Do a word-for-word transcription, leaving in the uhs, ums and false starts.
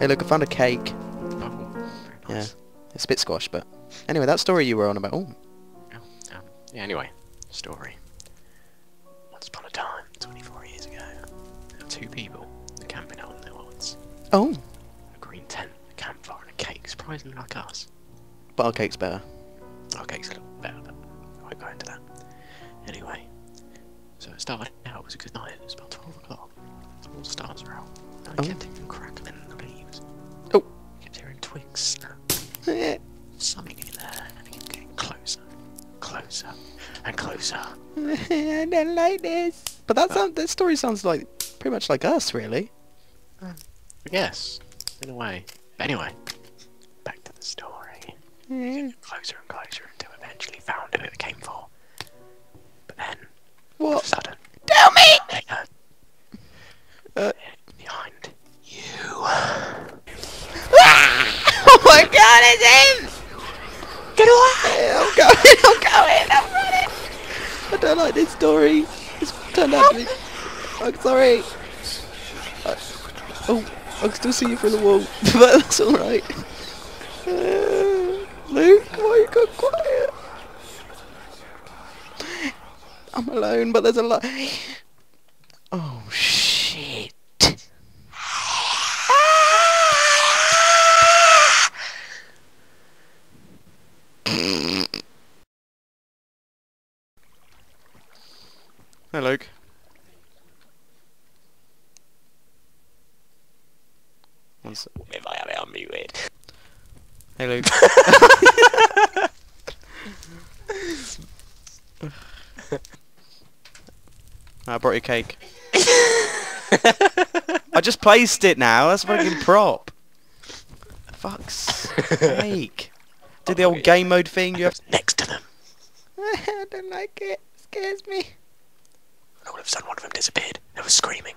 Hey, look, I found a cake. Oh, very nice. Yeah, it's a bit squashed, but anyway, that story you were on about. Oh. oh um, yeah. Anyway, story. Once upon a time, twenty-four years ago, there were two people camping out in their woods. Oh. A green tent, a campfire, and a cake. Surprisingly like us. But our cake's better. Our cake's a little better, but I won't go into that. Anyway, so it started out, it was a good night, it was about twelve o'clock. All the stars were out, and I oh. kept hearing crackling in the leaves. Oh! I kept hearing twigs snap. Something in there, and it kept getting closer, closer, and closer. I don't like this. But that, but, sound, that story sounds like pretty much like us, really. Uh, I guess, in a way. But anyway, back to the story. Yeah. Closer and closer until I eventually found who it came for. But then, what? All of a sudden, tell me! They heard uh. behind you. Oh my god, it's him! Get away! I'm going, I'm going, I'm running! I don't like this story. It's turned out to be. I'm sorry. I... Oh, I can still see you through the wall, but that's alright. Uh... Luke, why you got quiet? I'm alone, but there's a lot. Oh shit! Hey, Luke. One sec. If I have it, I'll be weird. Hey, Luke. I brought you a cake. I just placed it now. That's fucking prop. Fuck's sake. Did the old game mode thing. You have next to them. I don't like it. It scares me. And all of a sudden, one of them disappeared. They were screaming.